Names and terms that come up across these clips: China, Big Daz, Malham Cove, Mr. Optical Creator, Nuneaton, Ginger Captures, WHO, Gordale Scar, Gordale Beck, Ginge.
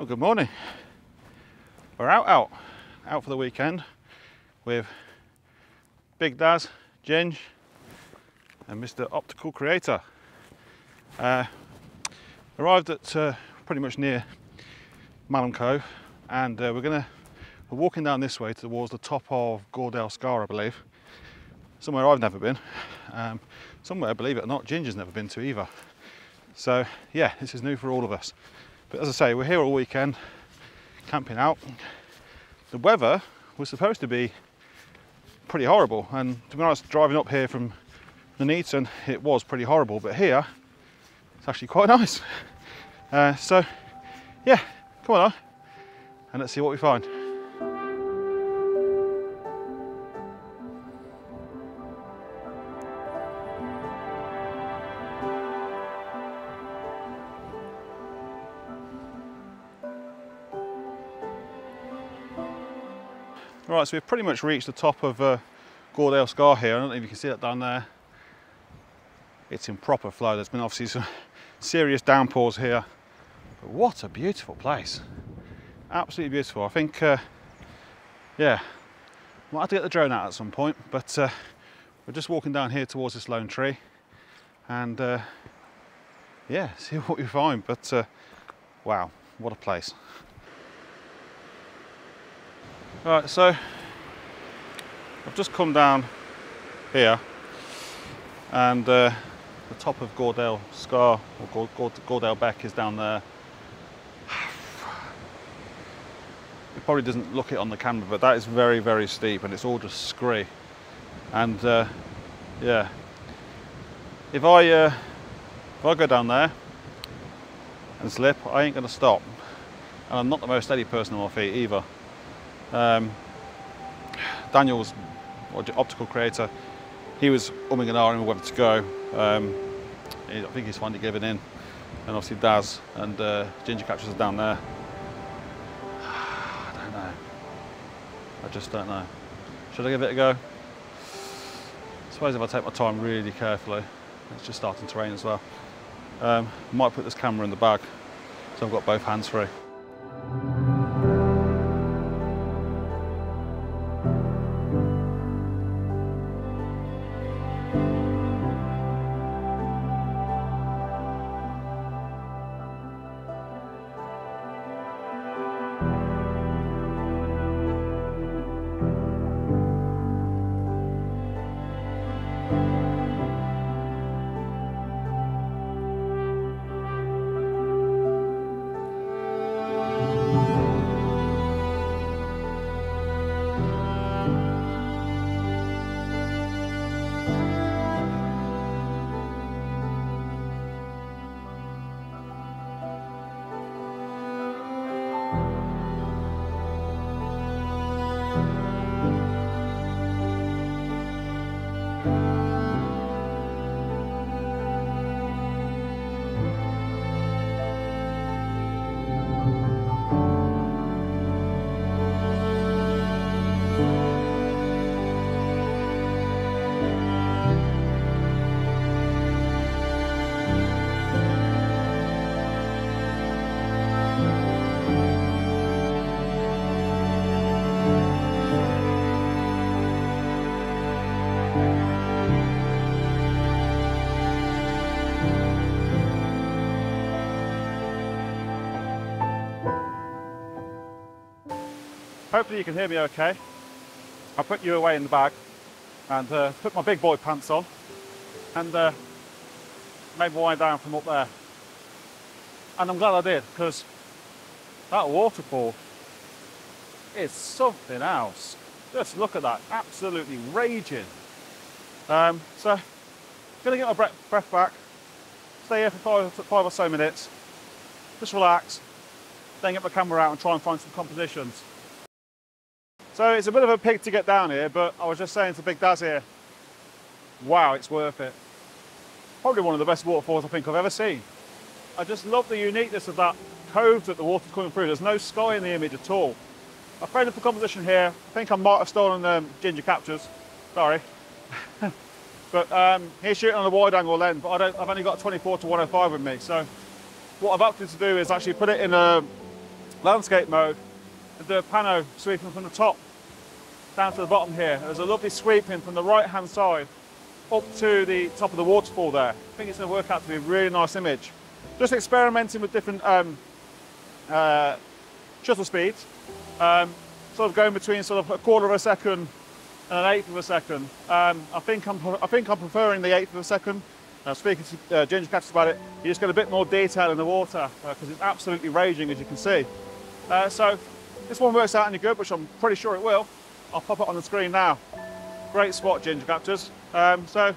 Well, good morning. We're out for the weekend with Big Daz, Ginge and Mr. Optical Creator. Arrived at pretty much near Malham Cove, and we're walking down this way towards the top of Gordale Scar, I believe. Somewhere I've never been. Somewhere, believe it or not, Ginger's never been to either. So yeah, this is new for all of us. But as I say, we're here all weekend, camping out. The weather was supposed to be pretty horrible, and to be honest, driving up here from Nuneaton, it was pretty horrible, but here, it's actually quite nice. So yeah, come on, and let's see what we find. Right, so we've pretty much reached the top of Gordale Scar here. I don't know if you can see that down there. It's in proper flow. There's been obviously some serious downpours here. But what a beautiful place. Absolutely beautiful. I think, yeah, we'll have to get the drone out at some point, but we're just walking down here towards this lone tree and, yeah, see what we find. But, wow, what a place. Right, so I've just come down here, and the top of Gordale Scar, or Gordale Beck, is down there. It probably doesn't look it on the camera, but that is very, very steep, and it's all just scree. And yeah, if I go down there and slip, I ain't going to stop. And I'm not the most steady person on my feet either. Daniel's Optical Creator, he was umming and ahhing whether to go. I think he's finally given in, and obviously Daz and Ginger Captures are down there. I don't know. I just don't know. Should I give it a go? I suppose if I take my time really carefully. It's just starting to rain as well. I might put this camera in the bag so I've got both hands free. Hopefully you can hear me okay. I'll put you away in the bag and put my big boy pants on and made my way down from up there. And I'm glad I did, because that waterfall is something else. Just look at that, absolutely raging. So I'm gonna get my breath back, stay here for five or so minutes, just relax, then get my camera out and try and find some compositions. So it's a bit of a pig to get down here, but I was just saying to Big Daz here, wow, it's worth it. Probably one of the best waterfalls I think I've ever seen. I just love the uniqueness of that cove that the water's coming through. There's no sky in the image at all. I found up a composition here. I think I might have stolen Ginger Captures, sorry. But he's shooting on a wide angle lens, but I've only got 24 to 105 with me. So what I've opted to do is actually put it in a landscape mode and do a pano sweeping from the top down to the bottom here. There's a lovely sweeping from the right hand side up to the top of the waterfall there. I think it's going to work out to be a really nice image. Just experimenting with different shutter speeds, sort of going between sort of a quarter of a second and an eighth of a second. I think I'm preferring the eighth of a second. Speaking to Ginger Captures about it, you just get a bit more detail in the water because it's absolutely raging, as you can see. So this one works out any good, which I'm pretty sure it will. I'll pop it on the screen now. Great spot, Ginger Captures. So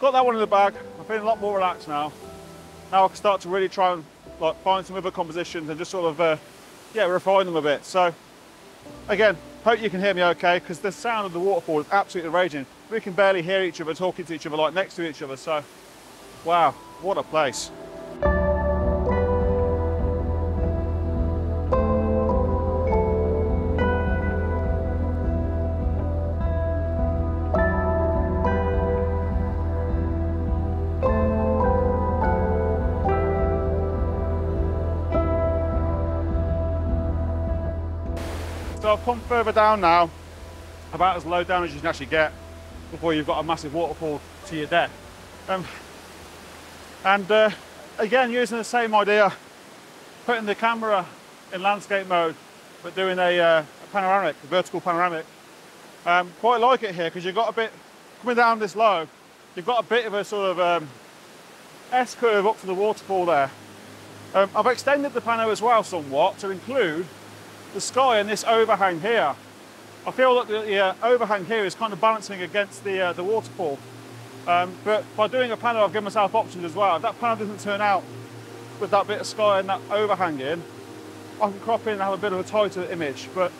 got that one in the bag. I'm feeling a lot more relaxed now. Now I can start to really try and like find some other compositions and just sort of refine them a bit. So again, hope you can hear me okay, because the sound of the waterfall is absolutely raging. We can barely hear each other talking to each other, like next to each other. So wow, what a place. So I've come further down now, about as low down as you can actually get before you've got a massive waterfall to your death. Again, using the same idea, putting the camera in landscape mode, but doing a panoramic, a vertical panoramic. Quite like it here, because you've got a bit, coming down this low, you've got a bit of a sort of S-curve up to the waterfall there. I've extended the pano as well somewhat to include the sky and this overhang here. I feel that the overhang here is kind of balancing against the waterfall. But by doing a panel, I've given myself options as well. If that panel doesn't turn out with that bit of sky and that overhang in, I can crop in and have a bit of a tighter image. But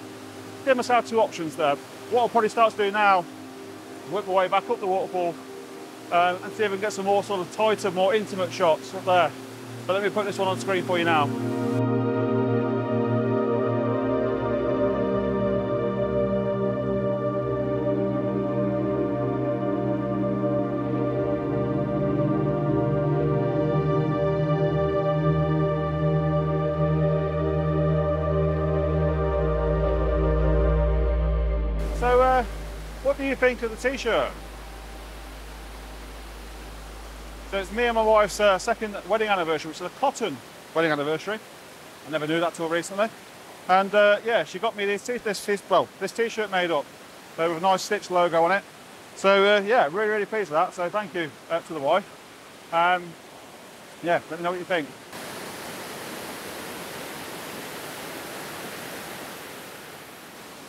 give myself two options there. What I'll probably start to do now, work my way back up the waterfall and see if we can get some more sort of tighter, more intimate shots up there. But let me put this one on screen for you now. So what do you think of the t-shirt? So it's me and my wife's second wedding anniversary, which is a cotton wedding anniversary. I never knew that till recently. And yeah, she got me this t-shirt made up with a nice Stitch logo on it. So yeah, really, really pleased with that. So thank you to the wife. Yeah, let me know what you think.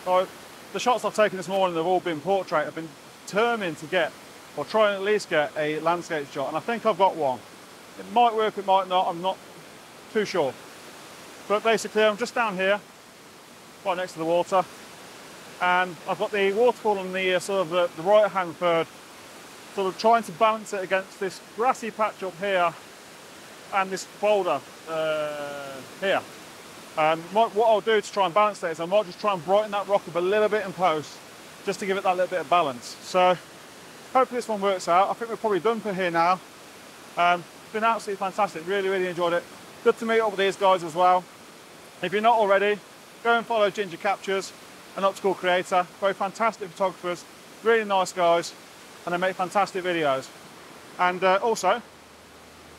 So, the shots I've taken this morning, they've all been portrait. I've been determined to get, or try and at least get, a landscape shot, and I think I've got one. It might work, it might not, I'm not too sure. But basically I'm just down here, right next to the water, and I've got the waterfall on the sort of the right hand third, sort of trying to balance it against this grassy patch up here and this boulder here. What I'll do to try and balance that is I might just try and brighten that rock up a little bit in post, just to give it that little bit of balance. So hopefully this one works out. I think we're probably done for here now. It's been absolutely fantastic. Really, really enjoyed it. Good to meet up with these guys as well. If you're not already, go and follow Ginger Captures and Optical Creator. Both fantastic photographers, really nice guys, and they make fantastic videos. And also,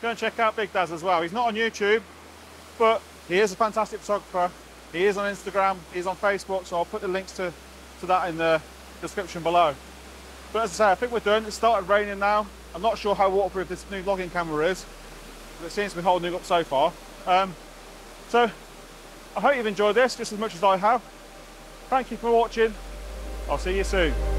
go and check out Big Daz as well. He's not on YouTube, but he is a fantastic photographer. He is on Instagram, he's on Facebook, so I'll put the links to that in the description below. But as I say, I think we're done. It started raining now. I'm not sure how waterproof this new vlogging camera is, but it seems to be holding up so far. So I hope you've enjoyed this just as much as I have. Thank you for watching. I'll see you soon.